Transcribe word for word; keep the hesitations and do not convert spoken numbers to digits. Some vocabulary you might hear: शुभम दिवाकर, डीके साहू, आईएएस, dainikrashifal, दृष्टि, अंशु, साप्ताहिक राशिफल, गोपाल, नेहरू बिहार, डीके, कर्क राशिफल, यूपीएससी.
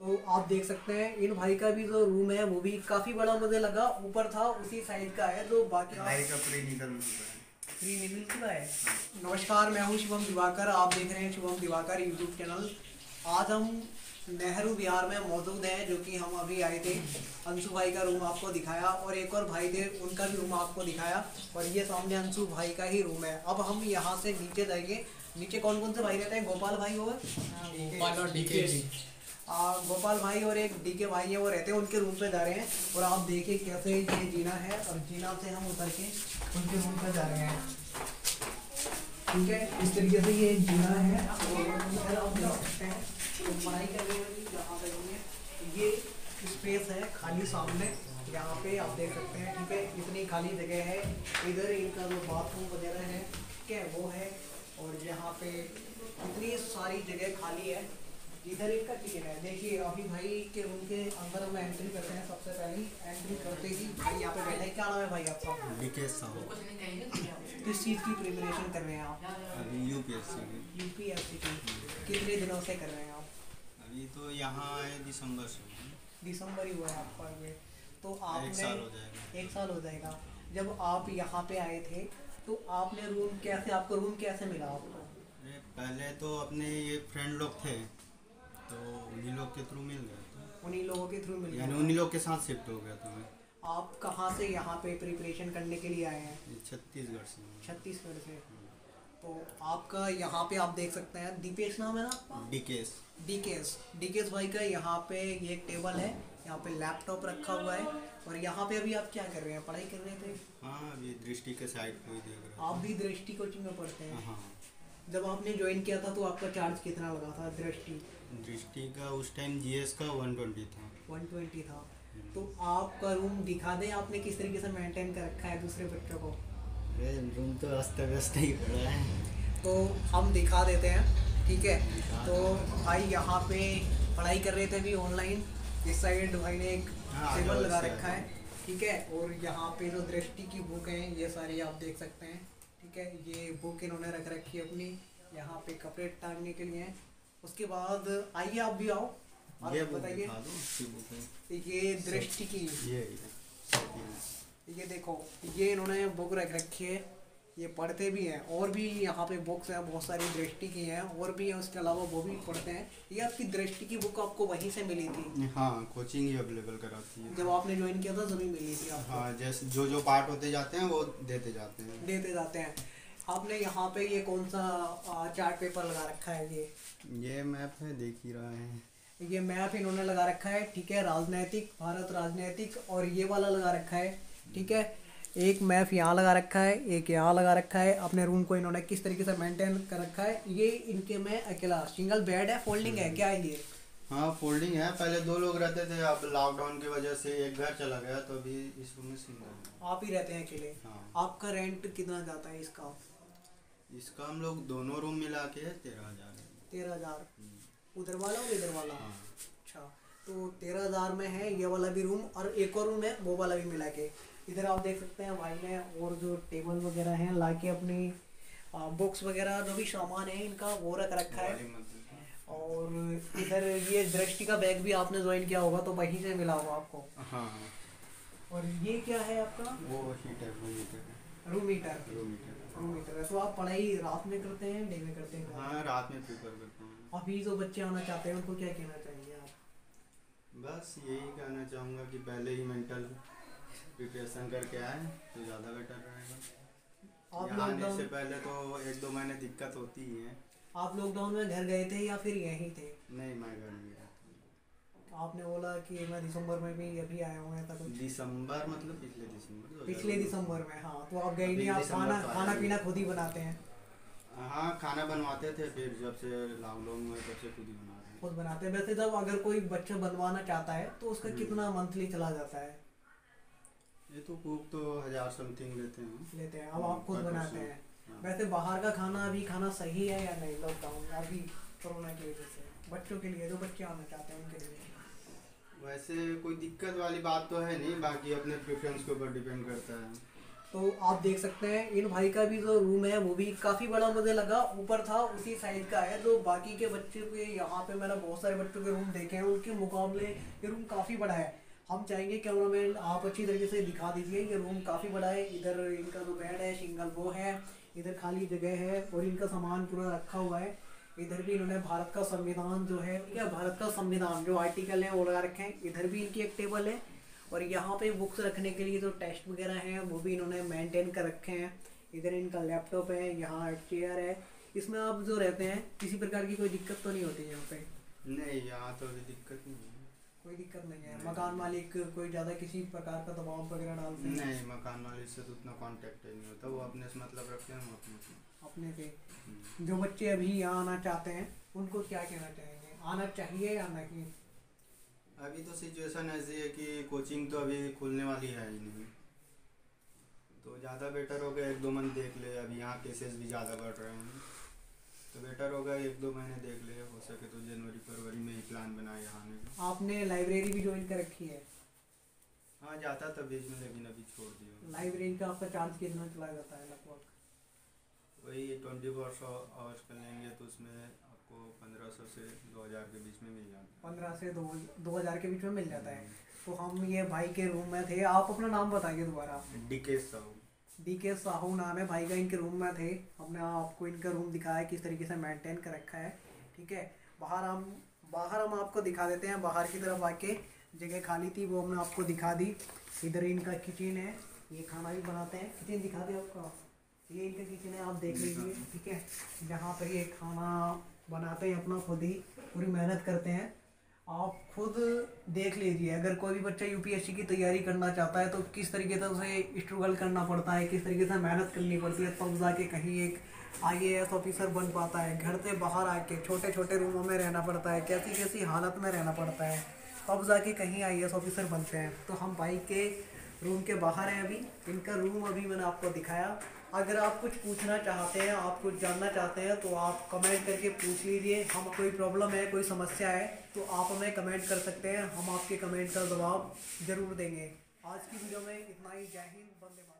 तो आप देख सकते हैं इन भाई का भी जो रूम है वो भी काफी बड़ा मुझे लगा, ऊपर था उसी साइड का है जो बाकी भाई का प्री निकल प्री निकल चुका है। नमस्कार, मैं हूँ शुभम दिवाकर, आप देख रहे हैं शुभम दिवाकर यूट्यूब चैनल। आज हम नेहरू बिहार में मौजूद हैं, जो कि हम अभी आए थे, अंशु भाई का रूम आपको दिखाया और एक और भाई थे उनका भी रूम आपको दिखाया, और ये सामने अंशु भाई का ही रूम है। अब हम यहाँ से नीचे जाएंगे। नीचे कौन कौन से भाई रहते हैं? गोपाल भाई और गोपाल और डीके गोपाल भाई और एक डीके भाई है, वो रहते हैं, उनके रूम पे जा रहे हैं। और आप देखिए कैसे ये जीना है, और जीना से हम उतर के उनके रूम पे जा रहे हैं। ठीक है, इस तरीके से ये जीना है। और आप देख सकते हैं पढ़ाई करने वाली जहाँ पे ये स्पेस है खाली सामने, यहाँ पे आप देख सकते हैं। ठीक है, इतनी खाली जगह है। इधर इनका जो बाथरूम वगैरह है, ठीक है, वो है। और यहाँ पे इतनी सारी जगह खाली है। इधर इनका किचन है। देखिए अभी भाई के रूम के अंदर हम एंट्री करते हैं। सबसे पहले एंट्री करते ही भाई यहाँ पे बैठे हैं। क्या नाम है भाई आपका? डीके साहब। किस चीज़ की प्रिपरेशन कर रहे हैं आप? अभी यूपीएससी की। यूपीएससी की कितने दिनों से कर रहे हैं आप? अभी तो यहाँ आए दिसंबर से। दिसंबर ही हुआ है आपका? तो आपने एक साल हो जाएगा। एक साल हो जाएगा। जब आप यहाँ पे आए थे तो आपने रूम कैसे, आपको रूम कैसे मिला? आपको पहले तो अपने ये फ्रेंड लोग थे तो उन्हीं लोग के थ्रू मिल गया था। उन्हीं लोगों के थ्रू मिल गया, यानी उन्हीं लोग के साथ शिफ्ट हो गया था मैं। आप कहाँ से यहाँ पे प्रिपरेशन करने के लिए आए हैं? छत्तीसगढ़ से। छत्तीसगढ़ से। तो आपका यहाँ पे आप देख सकते हैं दीपेश नाम है ना? डीकेश। डीकेश डीकेश भाई का यहाँ पे ये एक टेबल है, यहाँ पे लैपटॉप रखा हुआ है। और यहाँ पे अभी आप क्या कर रहे हैं? पढ़ाई कर रहे थे? हाँ, अभी दृष्टि के साइड को ही देख रहे हैं। आप भी दृष्टि कोचिंग में पढ़ते हैं? हाँ। जब आपने ज्वाइन किया था तो आपका चार्ज कितना लगा था दृष्टि? दृष्टि का उस टाइम जीएस का एक सौ बीस था। एक सौ बीस था। तो आपका रूम दिखा दें, आपने किस तरीके से मेंटेन कर रखा है दूसरे बच्चों को? अरे रूम तो अस्त व्यस्त ही पड़ा है, तो हम दिखा देते हैं। ठीक है, तो भाई यहाँ पे पढ़ाई कर रहे थे भी ऑनलाइन। इस साइड भाई ने एक टेबल लगा रखा है, ठीक है। और यहाँ पे जो दृष्टि की बुक है ये सारी आप देख सकते हैं। ठीक है, ये बुक इन्होंने रख रखी है अपनी। यहाँ पे कपड़े टांगने के लिए है। उसके बाद आइए आप भी आओ, आप बताइए ये दृष्टि की ये ये देखो, ये इन्होंने बुक रख रखी है, ये पढ़ते भी हैं। और भी यहाँ पे बुक्स हैं बहुत सारी दृष्टि की हैं, और भी हैं उसके अलावा, वो भी पढ़ते हैं। ये आपकी दृष्टि की बुक आपको वहीं से मिली थी? हाँ, कोचिंग ही अवेलेबल कराती है। जब आपने ज्वाइन किया था तभी मिली थी आपको? हाँ, जैसे जो जो पार्ट होते जाते हैं वो देते जाते हैं देते जाते हैं। आपने यहाँ पे ये कौन सा चार्ट पेपर लगा रखा है? ये ये मैप है, देख ही रहा है, ये मैप इन्होंने लगा रखा है। ठीक है, राजनैतिक भारत राजनैतिक, और ये वाला लगा रखा है। ठीक है, एक मैप यहाँ लगा रखा है, एक यहाँ लगा रखा है। अपने रूम को इन्होंने किस तरीके से मेंटेन कर रखा है। ये इनके में अकेला सिंगल बेड है? फोल्डिंग है क्या ये? हाँ, फोल्डिंग है। पहले दो लोग रहते थे, अब लॉकडाउन की वजह से एक घर चला गया, तो अभी इस रूम में सिंगल आप ही रहते हैं अकेले। हाँ। आपका रेंट कितना जाता है इसका? इसका हम लोग दोनों रूम मिला के तेरह हजार तेरह हजार उधर वाला और इधर वाला। अच्छा, तो तेरह हजार में है ये वाला भी रूम, और एक और रूम है वो वाला भी मिला के। इधर आप देख सकते हैं भाई ने और जो टेबल वगैरह हैं ला के अपनी बुक्स वगैरह जो भी सामान है इनका वो रख रखा है। और इधर ये दृष्टि का बैग भी आपने ज्वाइन किया होगा तो वहीं से मिला होगा आपको? हाँ। और ये क्या है आपका? वो heater, room heater. Room heater room heater तो आप पढ़ाई रात में करते हैं डे में करते हैं? हाँ, रात में प्रिफर करते हैं। अभी जो बच्चे आना चाहते हैं उनको क्या कहना चाहिए आप? बस यही कहना चाहूँगा कि पहले ही मेंटल प्रिपरेशन करके आए तो ज़्यादा बेटर रहेगा। आने से पहले तो एक दो महीने दिक्कत होती ही है। आप लॉकडाउन में घर गए थे या फिर यहीं थे? नहीं, मैं घर नहीं गया। आपने बोला कि मैं दिसंबर में भी अभी आया हूँ, ऐसा कुछ? दिसंबर मतलब पिछले दिसंबर पिछले दिसंबर में। हाँ, तो आप गए नहीं, आप खाना खाना पीना खुद ही बनाते हैं? हाँ, खाना बनवाते थे, फिर जब से लॉकडाउन हुआ तब से खुद ही बनाते हैं। खुद बनाते हैं। वैसे जब अगर कोई बच्चा बनवाना चाहता है तो उसका कितना मंथली चला जाता है? ये तो कुक तो हजार समथिंग लेते हैं लेते हैं अब आप खुद बनाते हैं। हाँ। वैसे बाहर का खाना अभी खाना सही है या नहीं लॉकडाउन अभी कोरोना की वजह से बच्चों के लिए, जो बच्चे आना चाहते हैं उनके लिए? वैसे कोई दिक्कत वाली बात तो है नहीं, बाकी अपने प्रेफरेंस के ऊपर डिपेंड करता है। तो आप देख सकते हैं इन भाई का भी जो रूम है वो भी काफ़ी बड़ा मुझे लगा, ऊपर था उसी साइड का है। तो बाकी के बच्चे के यहाँ पे मैंने बहुत सारे बच्चों के रूम देखे हैं, उनके मुकाबले ये रूम काफ़ी बड़ा है। हम चाहेंगे कैमरामैन आप अच्छी तरीके से दिखा दीजिए, ये रूम काफ़ी बड़ा है। इधर इनका जो बेड है सिंगल वो है, इधर खाली जगह है और इनका सामान पूरा रखा हुआ है। इधर भी इन्होंने भारत का संविधान जो है या भारत का संविधान जो आर्टिकल है वो लगा रखे हैं। इधर भी इनकी एक टेबल है और यहाँ पे बुक्स रखने के लिए जो तो टेस्ट वगैरह हैं वो भी इन्होंने मेंटेन कर रखे हैं। इधर इनका लैपटॉप है, यहाँ चेयर है। इसमें आप जो रहते हैं किसी प्रकार की कोई दिक्कत तो नहीं होती है यहाँ पे? नहीं, यहाँ तो दिक्कत नहीं है, कोई दिक्कत नहीं है। मकान मालिक कोई ज़्यादा किसी प्रकार का दबाव वगैरह डालते हैं? नहीं, मकान मालिक से तो उतना कांटेक्ट नहीं होता, वो अपने से मतलब रखते हैं हम अपने से। जो बच्चे अभी यहाँ आना चाहते हैं उनको क्या कहना चाहेंगे, आना चाहिए या नहीं? अभी तो सिचुएशन ऐसी है कि कोचिंग तो अभी खुलने वाली है ही नहीं, तो ज़्यादा बेटर होगा एक दो मंथ देख ले। अभी यहाँ केसेस भी ज़्यादा बढ़ रहे हैं, तो बेटर होगा एक दो महीने देख ले, हो सके तो जनवरी फरवरी में ही प्लान बनाए यहाँ आने का। आपने लाइब्रेरी भी ज्वाइन कर रखी है? हाँ, जाता था बीच में लेकिन अभी छोड़ दिया। लाइब्रेरी का आपका चार्ज कितना चला जाता है लगभग? वही ट्वेंटी फोर सौ आवर्स कर लेंगे तो उसमें आपको पंद्रह सौ से दो हज़ार के बीच में मिल जाता है। पंद्रह से दो दो हज़ार के बीच में मिल जाता है। तो हम ये भाई के रूम में थे, आप अपना नाम बताइए दोबारा। डीके साहू। डीके साहू नाम है भाई का, इनके रूम में थे। हमने आपको इनका रूम दिखाया है किस तरीके से मेंटेन कर रखा है, ठीक है। बाहर हम बाहर हम आपको दिखा देते हैं, बाहर की तरफ आके जगह खाली थी वो हमने आपको दिखा दी। इधर इनका किचन है, ये खाना भी बनाते हैं। किचन दिखा दें आपका, ये इनका किचन है, आप देख लीजिए, ठीक है। जहाँ पर ये खाना बनाते हैं अपना, खुद ही पूरी मेहनत करते हैं। आप खुद देख लीजिए, अगर कोई भी बच्चा यूपीएससी की तैयारी करना चाहता है तो किस तरीके से उसे स्ट्रगल करना पड़ता है, किस तरीके से मेहनत करनी पड़ती है, तब जाके कहीं एक आईएएस ऑफिसर बन पाता है। घर से बाहर आके छोटे छोटे रूमों में रहना पड़ता है, कैसी कैसी हालत में रहना पड़ता है, तब जाके कहीं आईएएस ऑफिसर बनते हैं। तो हम भाई के रूम के बाहर हैं अभी, इनका रूम अभी मैंने आपको दिखाया। अगर आप कुछ पूछना चाहते हैं, आप कुछ जानना चाहते हैं तो आप कमेंट करके पूछ लीजिए। हम कोई प्रॉब्लम है, कोई समस्या है तो आप हमें कमेंट कर सकते हैं, हम आपके कमेंट का जवाब ज़रूर देंगे। आज की वीडियो में इतना ही। जय हिंद, वंदे मातरम।